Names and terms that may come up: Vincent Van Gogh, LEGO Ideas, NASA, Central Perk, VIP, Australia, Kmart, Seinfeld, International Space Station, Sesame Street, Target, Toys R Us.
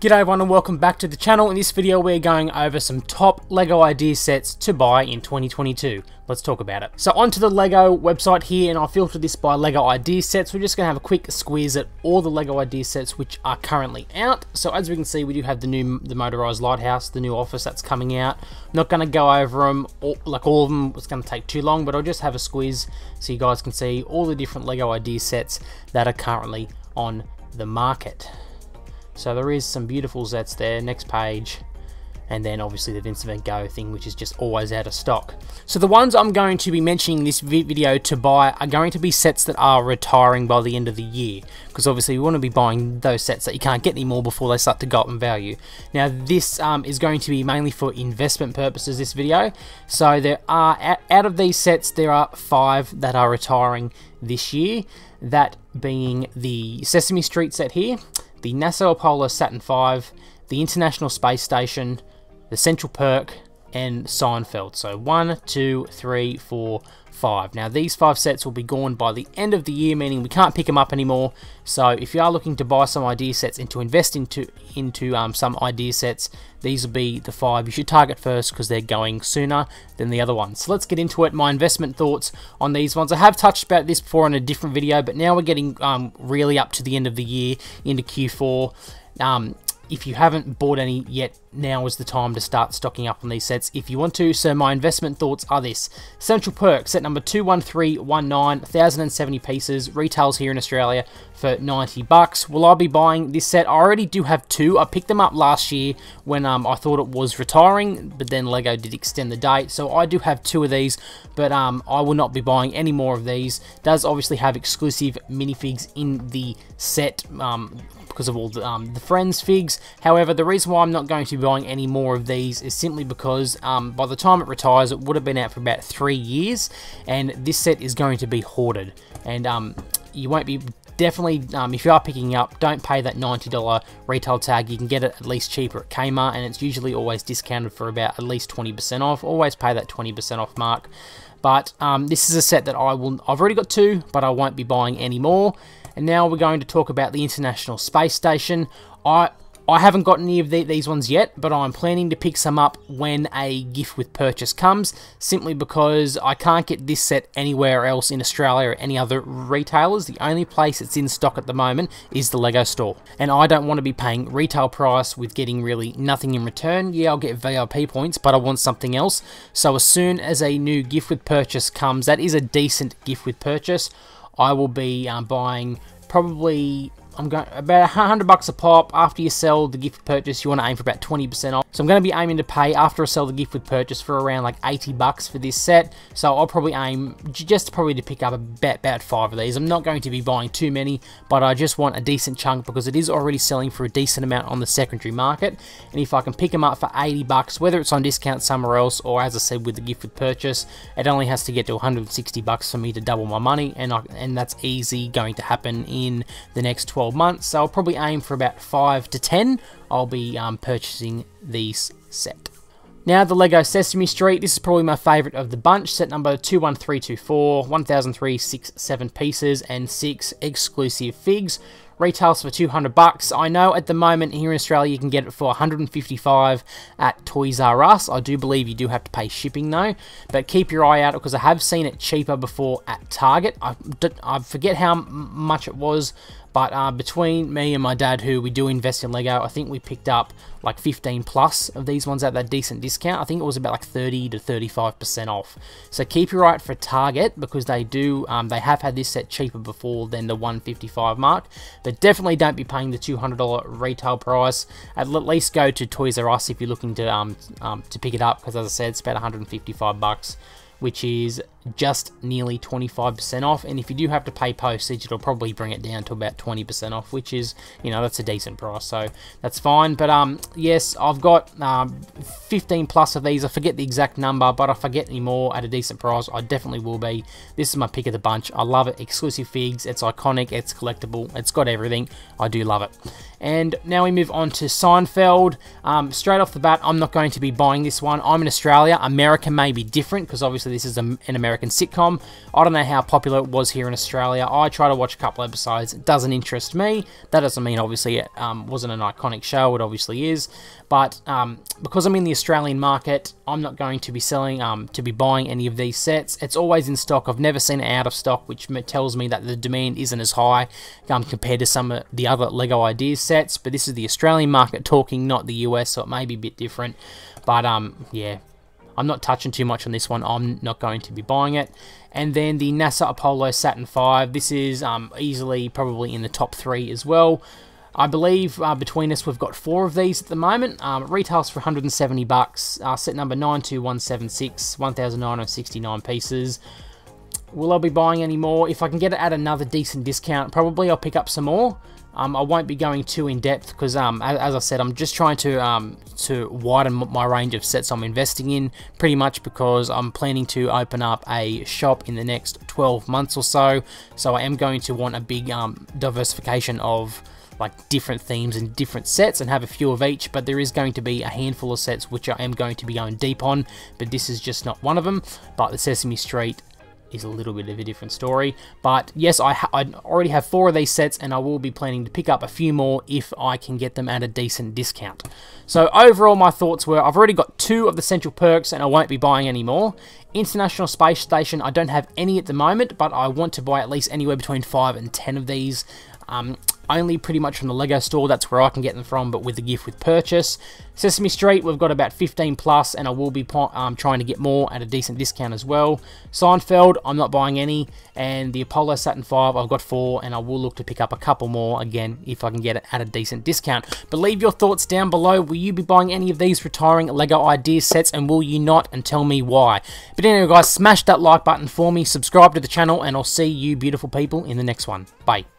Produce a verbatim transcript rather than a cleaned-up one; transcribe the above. G'day everyone and welcome back to the channel. In this video we're going over some top LEGO Ideas sets to buy in twenty twenty-two. Let's talk about it. So onto the LEGO website here, and I filtered this by LEGO Ideas sets. We're just going to have a quick squeeze at all the LEGO Ideas sets which are currently out. So as we can see, we do have the new the motorized lighthouse, the new office that's coming out. I'm not going to go over them, all, like all of them, it's going to take too long, but I'll just have a squeeze so you guys can see all the different LEGO Ideas sets that are currently on the market. So there is some beautiful sets there, next page, and then obviously the Vincent Van Gogh thing, which is just always out of stock. So the ones I'm going to be mentioning this video to buy are going to be sets that are retiring by the end of the year, because obviously you want to be buying those sets that you can't get anymore before they start to go up in value. Now this um, is going to be mainly for investment purposes, this video. So there are, out of these sets, there are five that are retiring this year, that being the Sesame Street set here, the NASA Apollo Saturn five, the International Space Station, the Central Perk, and Seinfeld. So one, two, three, four, five. Now these five sets will be gone by the end of the year, meaning we can't pick them up anymore. So if you are looking to buy some idea sets and to invest into into um, some idea sets, these will be the five you should target first because they're going sooner than the other ones. So let's get into it. My investment thoughts on these ones. I have touched about this before in a different video, but now we're getting um, really up to the end of the year, into Q four. Um, If you haven't bought any yet, now is the time to start stocking up on these sets if you want to. So my investment thoughts are this. Central Perk, set number two one three one nine, one thousand seventy pieces, retails here in Australia for ninety bucks. Will I be buying this set? I already do have two. I picked them up last year when um, I thought it was retiring, but then LEGO did extend the date. So I do have two of these, but um, I will not be buying any more of these. Does obviously have exclusive minifigs in the set um, because of all the, um, the Friends figs. However, the reason why I'm not going to be buying any more of these is simply because um, by the time it retires, it would have been out for about three years, and this set is going to be hoarded. And um, you won't be definitely, um, if you are picking up, don't pay that ninety dollar retail tag. You can get it at least cheaper at Kmart, and it's usually always discounted for about at least twenty percent off. Always pay that twenty percent off mark. But um, this is a set that I will, I've already got two, but I won't be buying any more. And now we're going to talk about the International Space Station. I... I haven't got any of the, these ones yet, but I'm planning to pick some up when a gift with purchase comes, simply because I can't get this set anywhere else in Australia or any other retailers. The only place it's in stock at the moment is the LEGO store, and I don't want to be paying retail price with getting really nothing in return. Yeah, I'll get V I P points, but I want something else. So as soon as a new gift with purchase comes, that is a decent gift with purchase, I will be um, buying probably... I'm going about one hundred bucks a pop. After you sell the gift with purchase, you want to aim for about twenty percent off. So I'm going to be aiming to pay, after I sell the gift with purchase, for around like eighty bucks for this set. So I'll probably aim just probably to pick up about, about five of these. I'm not going to be buying too many, but I just want a decent chunk because it is already selling for a decent amount on the secondary market. And if I can pick them up for eighty bucks, whether it's on discount somewhere else or, as I said, with the gift with purchase, it only has to get to one hundred sixty bucks for me to double my money, and I, and that's easy going to happen in the next twelve months, so I'll probably aim for about five to ten. I'll be um, purchasing these set. Now the LEGO Sesame Street, this is probably my favourite of the bunch, set number two one three two four, one thousand three hundred sixty-seven pieces and six exclusive figs. Retails for two hundred bucks. I know at the moment here in Australia you can get it for one hundred fifty-five at Toys R Us. I do believe you do have to pay shipping though, but keep your eye out because I have seen it cheaper before at Target. I, I forget how much it was, but uh, between me and my dad, who we do invest in LEGO, I think we picked up like fifteen plus of these ones at that decent discount. I think it was about like thirty to thirty-five percent off. So keep your eye out for Target because they do um, they have had this set cheaper before than the one hundred fifty-five mark. But definitely don't be paying the two hundred dollar retail price. At least go to Toys R Us if you're looking to um, um, to pick it up, because as I said, it's about one hundred fifty-five bucks, which is just nearly twenty-five percent off. And if you do have to pay postage, it'll probably bring it down to about twenty percent off, which is, you know, that's a decent price, so that's fine. But um, yes, I've got um, fifteen plus of these. I forget the exact number, but if I get any more at a decent price, I definitely will be. This is my pick of the bunch. I love it. Exclusive figs. It's iconic. It's collectible. It's got everything. I do love it. And now we move on to Seinfeld. Um, straight off the bat, I'm not going to be buying this one. I'm in Australia. America may be different because obviously this is an American American sitcom. I don't know how popular it was here in Australia. I try to watch a couple episodes. It doesn't interest me. That doesn't mean, obviously, it um, wasn't an iconic show. It obviously is. But um, because I'm in the Australian market, I'm not going to be selling, um, to be buying any of these sets. It's always in stock. I've never seen it out of stock, which tells me that the demand isn't as high um, compared to some of the other LEGO Ideas sets. But this is the Australian market talking, not the U S, so it may be a bit different. But um, yeah, I'm not touching too much on this one. I'm not going to be buying it. And then the NASA Apollo Saturn five. This is um, easily probably in the top three as well. I believe uh, between us we've got four of these at the moment. Um, it retails for one hundred seventy bucks. Uh, set number nine two one seven six, one thousand nine hundred sixty-nine pieces. Will I be buying any more? If I can get it at another decent discount, probably I'll pick up some more. Um, I won't be going too in depth because, um, as, as I said, I'm just trying to um, to widen my range of sets I'm investing in, pretty much, because I'm planning to open up a shop in the next twelve months or so. So I am going to want a big um, diversification of like different themes and different sets and have a few of each, but there is going to be a handful of sets which I am going to be going deep on, but this is just not one of them. But the Sesame Street is a little bit of a different story. But yes, I, ha I already have four of these sets, and I will be planning to pick up a few more if I can get them at a decent discount. So overall, my thoughts were, I've already got two of the Central Perks and I won't be buying any more. International Space Station, I don't have any at the moment, but I want to buy at least anywhere between five and ten of these. Um, only pretty much from the LEGO store, that's where I can get them from, but with a gift with purchase. Sesame Street, we've got about fifteen plus, and I will be um, trying to get more at a decent discount as well. Seinfeld, I'm not buying any, and the Apollo Saturn five, I've got four, and I will look to pick up a couple more, again, if I can get it at a decent discount. But leave your thoughts down below. Will you be buying any of these retiring LEGO Ideas sets, and will you not, and tell me why? But anyway, guys, smash that like button for me, subscribe to the channel, and I'll see you beautiful people in the next one. Bye.